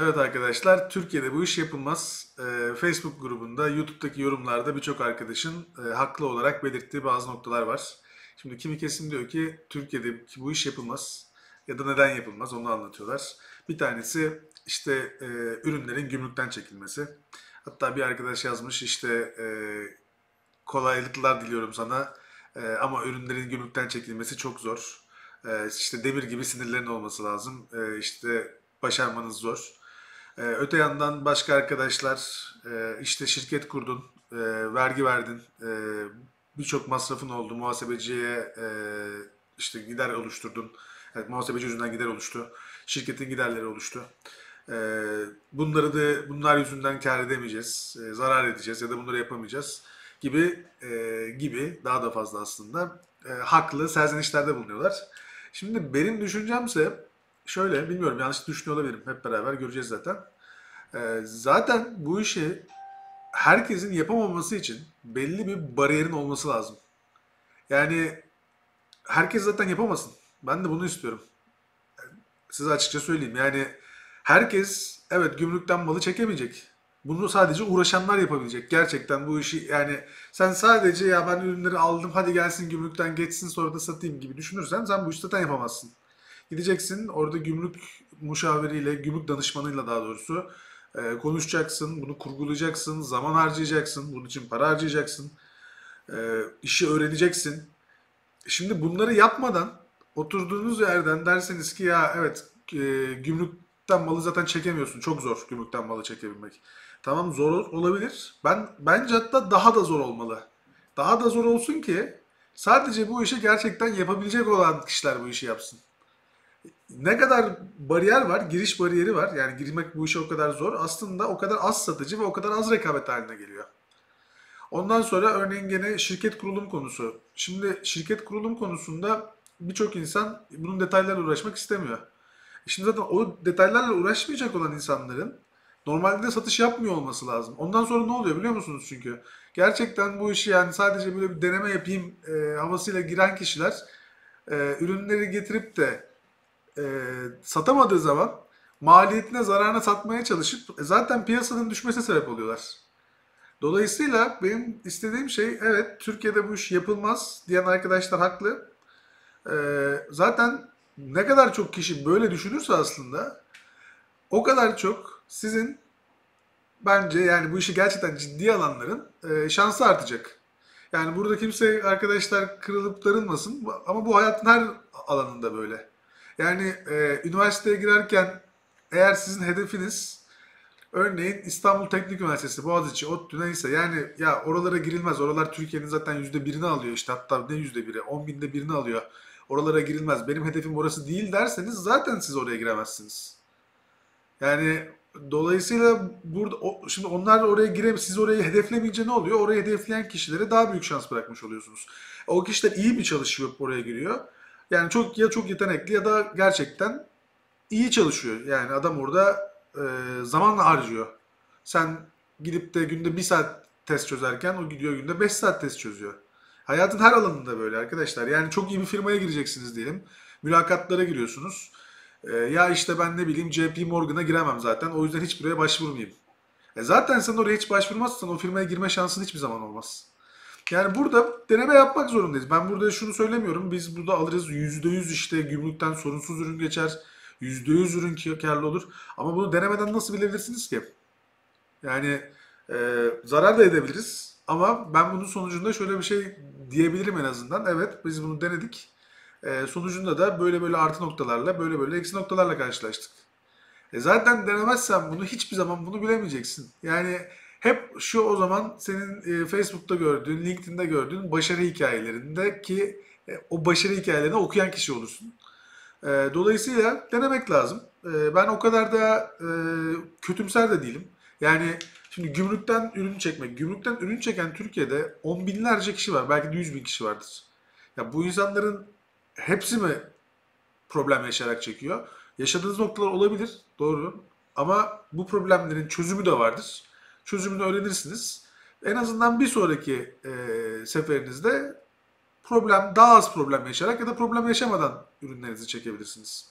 Evet arkadaşlar, Türkiye'de bu iş yapılmaz. Facebook grubunda, YouTube'daki yorumlarda birçok arkadaşın haklı olarak belirttiği bazı noktalar var. Şimdi kimi kesim diyor ki Türkiye'de bu iş yapılmaz ya da neden yapılmaz onu anlatıyorlar. Bir tanesi işte ürünlerin gümrükten çekilmesi. Hatta bir arkadaş yazmış işte kolaylıklar diliyorum sana ama ürünlerin gümrükten çekilmesi çok zor. İşte demir gibi sinirlerin olması lazım. İşte başarmanız zor. Öte yandan başka arkadaşlar işte şirket kurdun, vergi verdin, birçok masrafın oldu, muhasebeciye işte gider oluşturdun, yani muhasebeci yüzünden gider oluştu, şirketin giderleri oluştu. Bunlar yüzünden kâr edemeyeceğiz, zarar edeceğiz ya da bunları yapamayacağız gibi daha da fazla aslında haklı serzenişlerde bulunuyorlar. Şimdi benim düşüncemse şöyle, bilmiyorum, yanlış düşünüyor olabilirim, hep beraber göreceğiz zaten. Zaten bu işi herkesin yapamaması için belli bir bariyerin olması lazım. Yani herkes zaten yapamasın. Ben de bunu istiyorum. Size açıkça söyleyeyim. Yani herkes, evet, gümrükten malı çekemeyecek. Bunu sadece uğraşanlar yapabilecek. Gerçekten bu işi, yani sen sadece ya ben ürünleri aldım hadi gelsin gümrükten geçsin sonra da satayım gibi düşünürsen sen bu işi zaten yapamazsın. Gideceksin orada gümrük müşaviriyle, gümrük danışmanıyla daha doğrusu konuşacaksın, bunu kurgulayacaksın, zaman harcayacaksın, bunun için para harcayacaksın, işi öğreneceksin. Şimdi bunları yapmadan oturduğunuz yerden derseniz ki ya evet gümrükten malı zaten çekemiyorsun, çok zor gümrükten malı çekebilmek. Tamam, zor olabilir. Bence hatta daha da zor olmalı. Daha da zor olsun ki sadece bu işi gerçekten yapabilecek olan kişiler bu işi yapsın. Ne kadar bariyer var, giriş bariyeri var. Yani girmek bu işe o kadar zor. Aslında o kadar az satıcı ve o kadar az rekabet haline geliyor. Ondan sonra örneğin gene şirket kurulum konusu. Şimdi şirket kurulum konusunda birçok insan bunun detaylarla uğraşmak istemiyor. Şimdi zaten o detaylarla uğraşmayacak olan insanların normalde de satış yapmıyor olması lazım. Ondan sonra ne oluyor biliyor musunuz çünkü? Gerçekten bu işi yani sadece böyle bir deneme yapayım havasıyla giren kişiler ürünleri getirip de satamadığı zaman maliyetine, zararına satmaya çalışıp zaten piyasanın düşmesine sebep oluyorlar. Dolayısıyla benim istediğim şey, evet, Türkiye'de bu iş yapılmaz diyen arkadaşlar haklı. Zaten ne kadar çok kişi böyle düşünürse aslında o kadar çok sizin, bence yani bu işi gerçekten ciddi alanların şansı artacak. Yani burada kimse arkadaşlar kırılıp darılmasın ama bu hayatın her alanında böyle. Yani üniversiteye girerken eğer sizin hedefiniz örneğin İstanbul Teknik Üniversitesi, Boğaziçi, ODTÜ neyse, yani ya oralara girilmez. Oralar Türkiye'nin zaten %1'ini alıyor işte, hatta ne %1'i, 10.000'de 1'ini alıyor. Oralara girilmez. Benim hedefim orası değil derseniz zaten siz oraya giremezsiniz. Yani dolayısıyla burada şimdi onlar oraya giremez. Siz orayı hedeflemeyince ne oluyor? Orayı hedefleyen kişilere daha büyük şans bırakmış oluyorsunuz. O kişiler iyi bir çalışıyor, oraya giriyor. Yani ya çok yetenekli ya da gerçekten iyi çalışıyor. Yani adam orada zamanla harcıyor. Sen gidip de günde 1 saat test çözerken o gidiyor günde 5 saat test çözüyor. Hayatın her alanında böyle arkadaşlar. Yani çok iyi bir firmaya gireceksiniz diyelim. Mülakatlara giriyorsunuz. Ya işte ben ne bileyim JP Morgan'a giremem zaten. O yüzden hiç buraya başvurmayayım. Zaten sen oraya hiç başvurmazsan o firmaya girme şansın hiçbir zaman olmaz. Yani burada deneme yapmak zorundayız. Ben burada şunu söylemiyorum. Biz burada alırız %100 işte gümrükten sorunsuz ürün geçer. %100 ürün karlı olur. Ama bunu denemeden nasıl bilebilirsiniz ki? Yani zarar da edebiliriz. Ama ben bunun sonucunda şöyle bir şey diyebilirim en azından. Evet, biz bunu denedik. Sonucunda da böyle böyle artı noktalarla, böyle böyle eksi noktalarla karşılaştık. Zaten denemezsen bunu hiçbir zaman bunu bilemeyeceksin. Yani... Hep şu o zaman senin Facebook'ta gördüğün, LinkedIn'de gördüğün başarı hikayelerindeki o başarı hikayelerini okuyan kişi olursun. Dolayısıyla denemek lazım. Ben o kadar da kötümser de değilim. Yani şimdi gümrükten ürün çekmek, gümrükten ürün çeken Türkiye'de 10.000'lerce kişi var. Belki de 100.000 kişi vardır. Ya bu insanların hepsi mi problem yaşayarak çekiyor? Yaşadığınız noktalar olabilir, doğru. Ama bu problemlerin çözümü de vardır. Çözümünü öğrenirsiniz. En azından bir sonraki seferinizde daha az problem yaşayarak ya da problem yaşamadan ürünlerinizi çekebilirsiniz.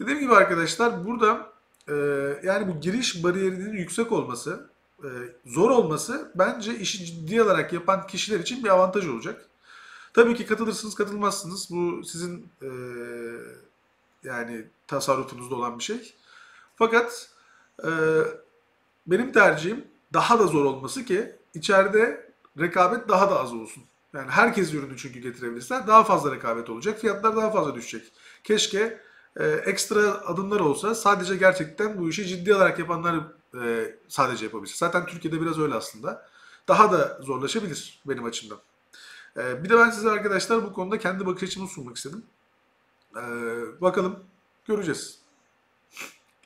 Dediğim gibi arkadaşlar, burada yani bu giriş bariyerinin yüksek olması, zor olması bence işi ciddi alarak yapan kişiler için bir avantaj olacak. Tabii ki katılırsınız, katılmazsınız. Bu sizin yani tasarrufunuzda olan bir şey. Fakat benim tercihim daha da zor olması ki içeride rekabet daha da az olsun. Yani herkes ürünü çünkü getirebilirsen daha fazla rekabet olacak. Fiyatlar daha fazla düşecek. Keşke ekstra adımlar olsa, sadece gerçekten bu işi ciddi olarak yapanlar sadece yapabilse. Zaten Türkiye'de biraz öyle aslında. Daha da zorlaşabilir benim açımdan. Bir de ben size arkadaşlar bu konuda kendi bakış açımı sunmak istedim. Bakalım, göreceğiz.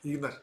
İyi günler.